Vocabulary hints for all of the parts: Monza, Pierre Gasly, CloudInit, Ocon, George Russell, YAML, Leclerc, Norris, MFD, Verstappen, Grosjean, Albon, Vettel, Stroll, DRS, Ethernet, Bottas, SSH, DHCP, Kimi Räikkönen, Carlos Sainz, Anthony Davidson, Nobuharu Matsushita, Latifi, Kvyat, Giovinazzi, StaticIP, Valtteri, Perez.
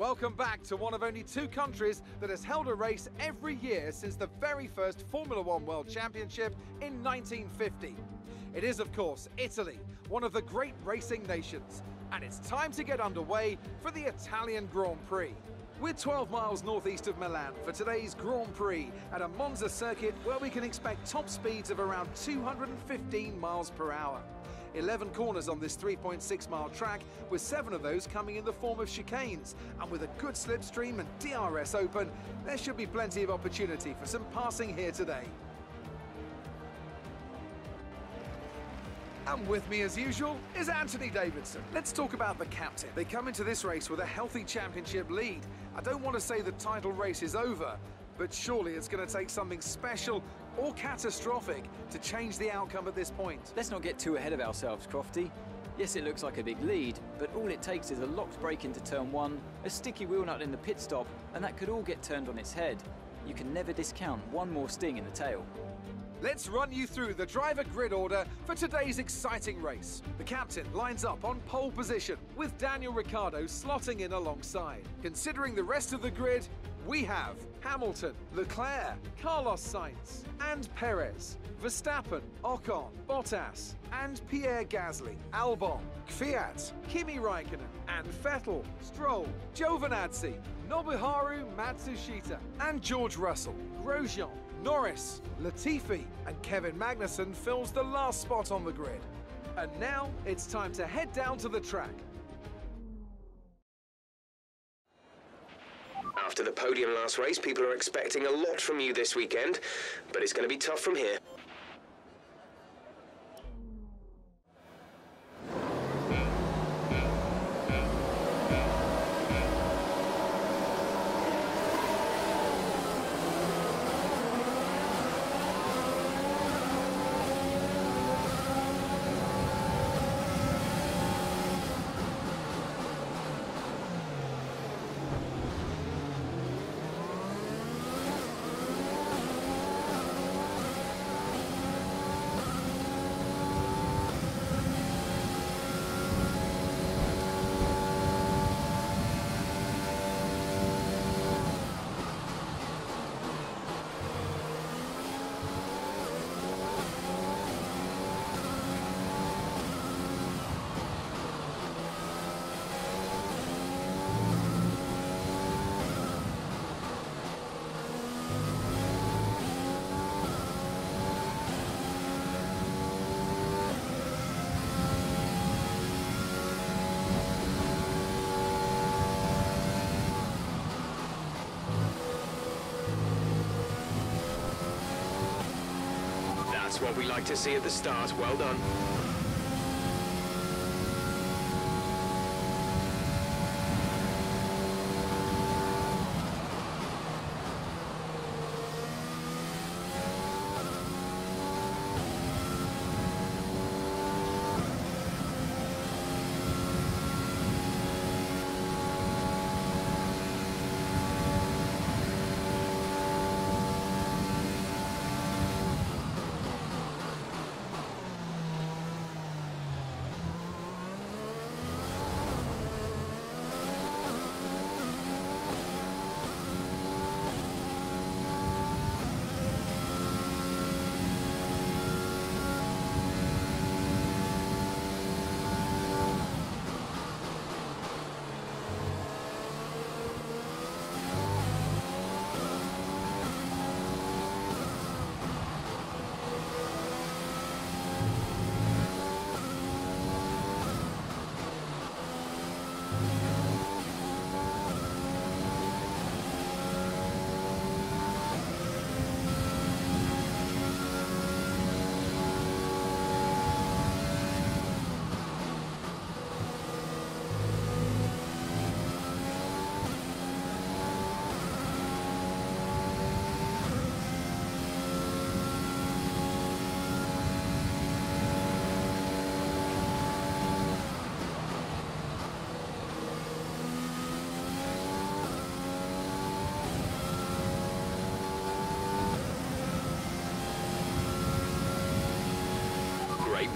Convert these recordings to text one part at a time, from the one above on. Welcome back to one of only two countries that has held a race every year since the very first Formula One World Championship in 1950. It is, of course, Italy, one of the great racing nations, and it's time to get underway for the Italian Grand Prix. We're 12 miles northeast of Milan for today's Grand Prix at a Monza circuit where we can expect top speeds of around 215 miles per hour. 11 corners on this 3.6-mile track, with 7 of those coming in the form of chicanes, and with a good slipstream and DRS open, there should be plenty of opportunity for some passing here today. And with me, as usual, is Anthony Davidson. Let's talk about the captain. They come into this race with a healthy championship lead. I don't want to say the title race is over, but surely it's going to take something special or catastrophic to change the outcome at this point. Let's not get too ahead of ourselves, Crofty. Yes, it looks like a big lead, but all it takes is a locked brake into turn one, a sticky wheel nut in the pit stop, and that could all get turned on its head. You can never discount one more sting in the tail. Let's run you through the driver grid order for today's exciting race. The captain lines up on pole position, with Daniel Ricciardo slotting in alongside. Considering the rest of the grid, we have Hamilton, Leclerc, Carlos Sainz, and Perez, Verstappen, Ocon, Bottas, and Pierre Gasly, Albon, Kvyat, Kimi Räikkönen, and Vettel, Stroll, Giovinazzi, Nobuharu Matsushita, and George Russell, Grosjean, Norris, Latifi, and Kevin Magnussen fills the last spot on the grid. And now it's time to head down to the track. After the podium last race, people are expecting a lot from you this weekend, but it's going to be tough from here. That's what we like to see at the start. Well done.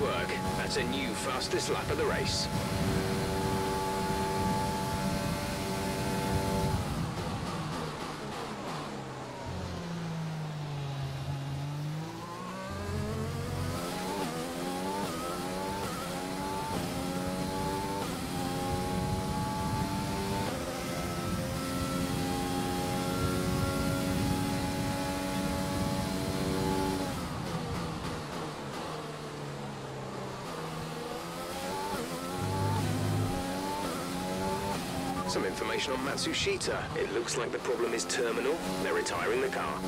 Work. That's a new fastest lap of the race. Some information on Matsushita. It looks like the problem is terminal. They're retiring the car.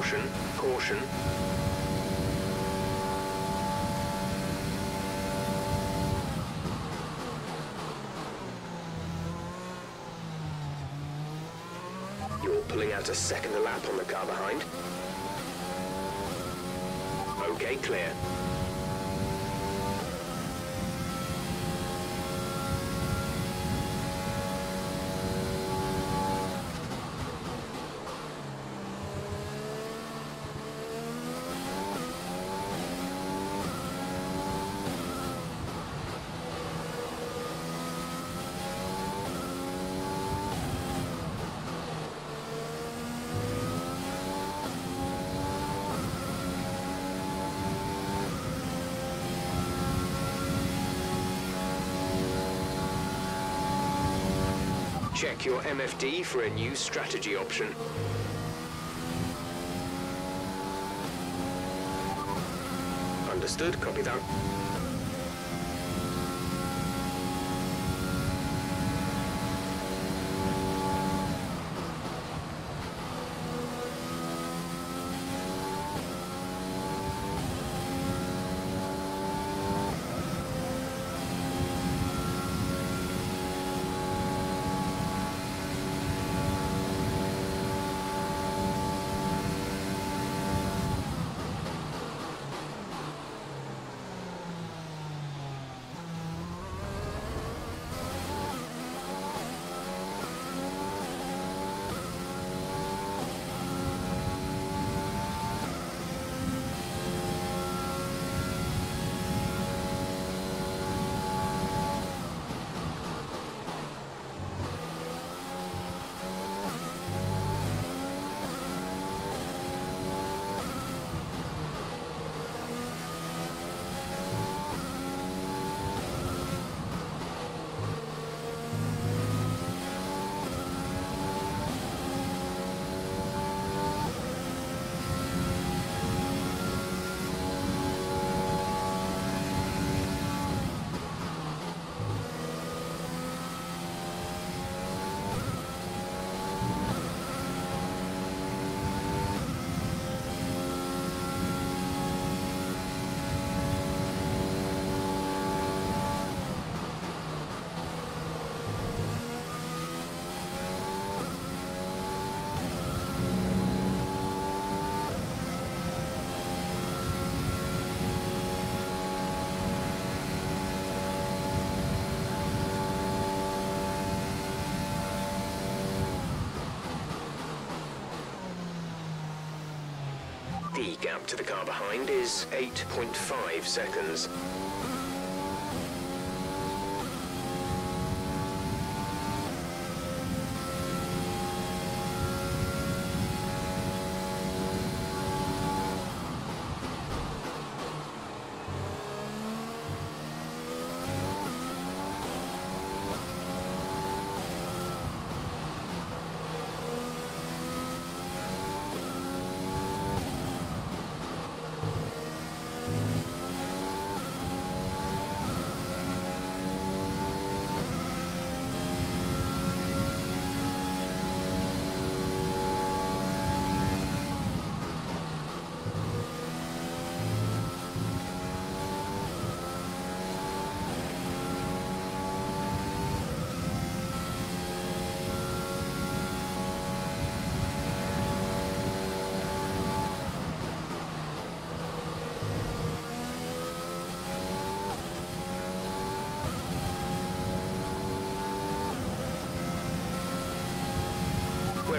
Caution, caution. You're pulling out a second lap on the car behind. Okay, clear. Check your MFD for a new strategy option. Understood, copy that. The gap to the car behind is 8.5 seconds.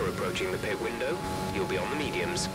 we're approaching the pit window. You'll be on the mediums.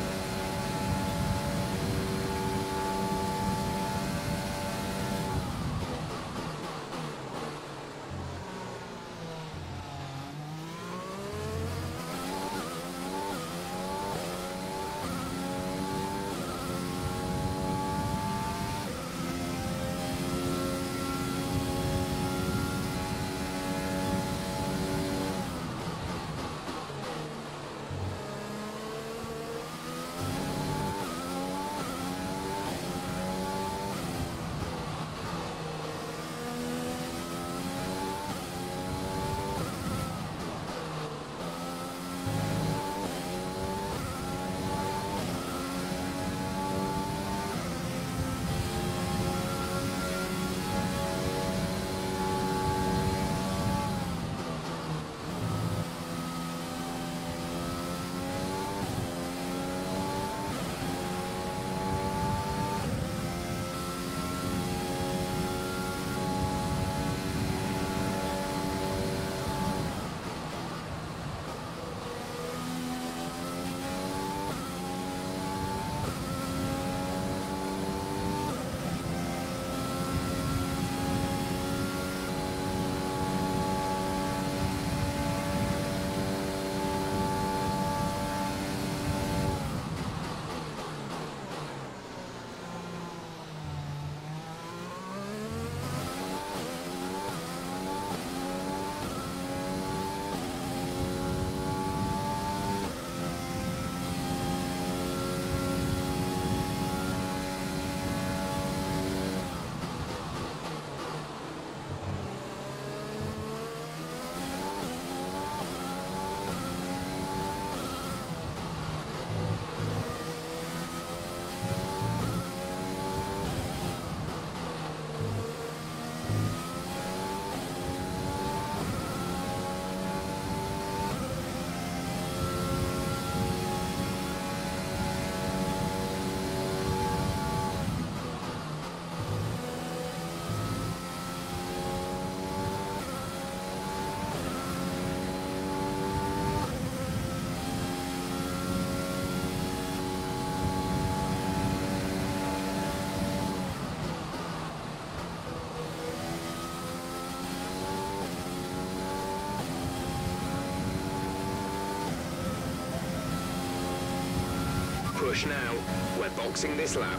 Push now. We're boxing this lap.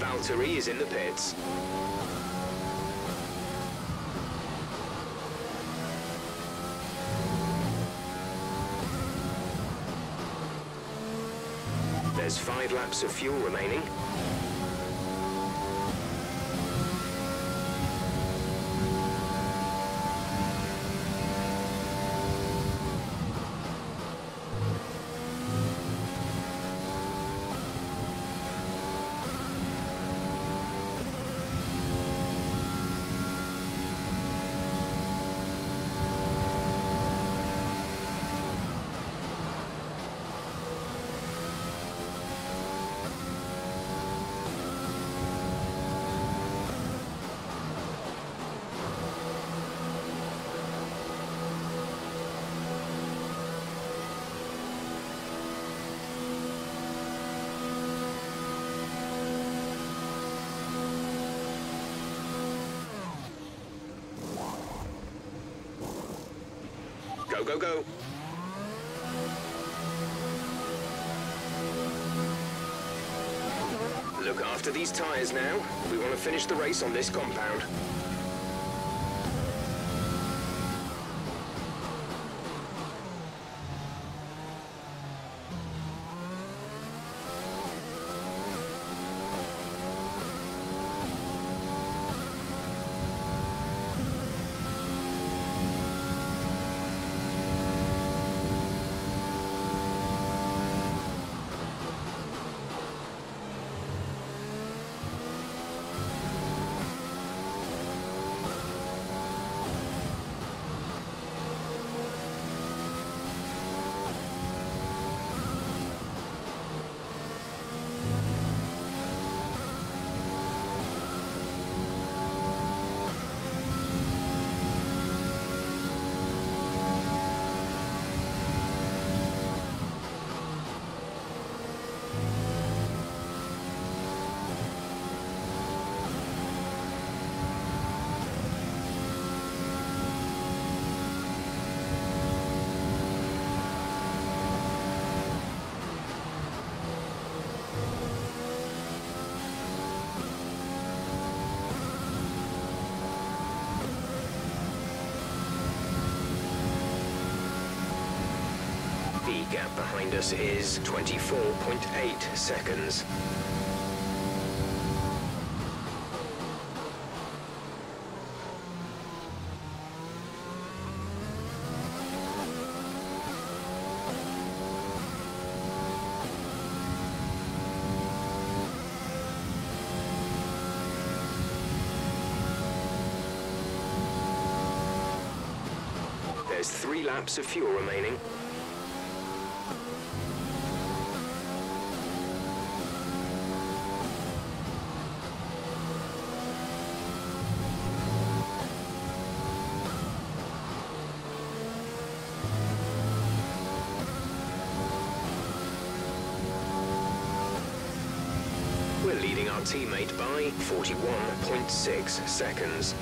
Valtteri is in the pits. There's 5 laps of fuel remaining. Go, go. Look after these tyres now. We want to finish the race on this compound. MFD gap behind us is 24.8 seconds. There's 3 laps of fuel remaining. We're leading our teammate by 41.6 seconds.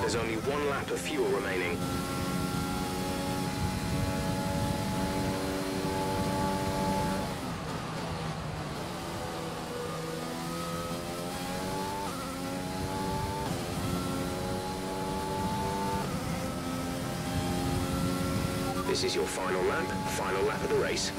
There's only 1 lap of fuel remaining. This is your final lap of the race.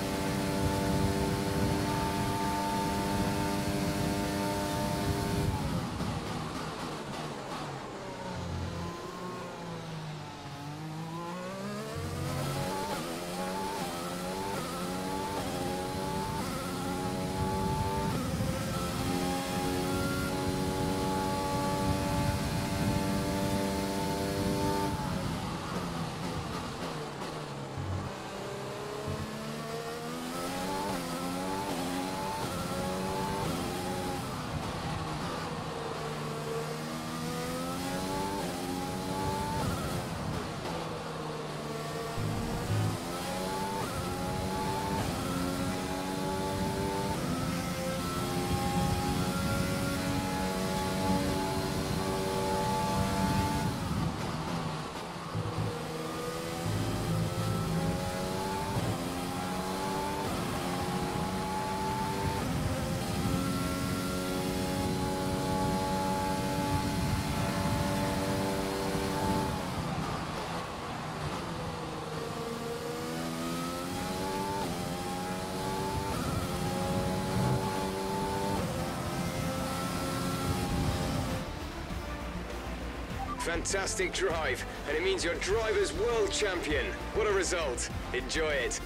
Fantastic drive, and it means you're driver's world champion. What a result. Enjoy it.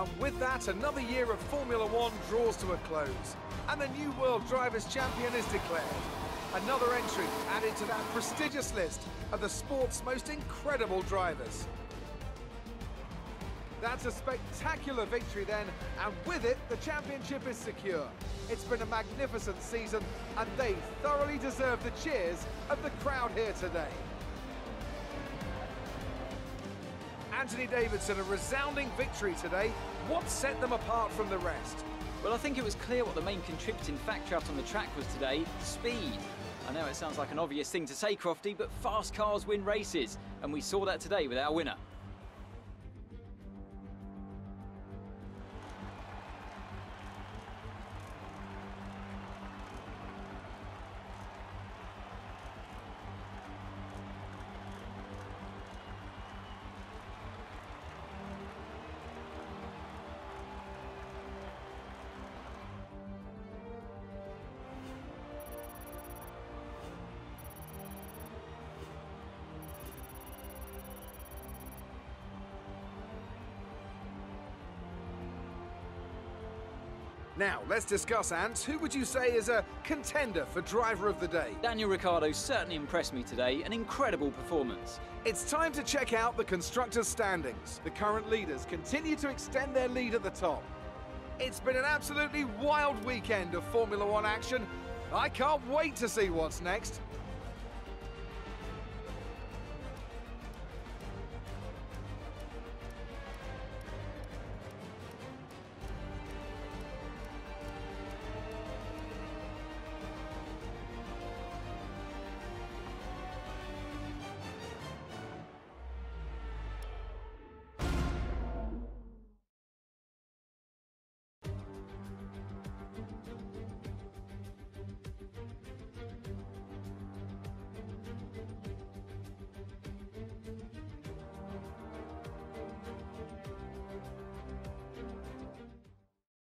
And with that, another year of Formula One draws to a close, and the new world driver's champion is declared. Another entry added to that prestigious list of the sport's most incredible drivers. That's a spectacular victory then, and with it, the championship is secure. It's been a magnificent season, and they thoroughly deserve the cheers of the crowd here today. Anthony Davidson, a resounding victory today. What set them apart from the rest? Well, I think it was clear what the main contributing factor out on the track was today, speed. I know it sounds like an obvious thing to say, Crofty, but fast cars win races, and we saw that today with our winner. Now, let's discuss, Ants. Who would you say is a contender for driver of the day? Daniel Ricciardo certainly impressed me today. An incredible performance. It's time to check out the constructors' standings. The current leaders continue to extend their lead at the top. It's been an absolutely wild weekend of Formula One action. I can't wait to see what's next.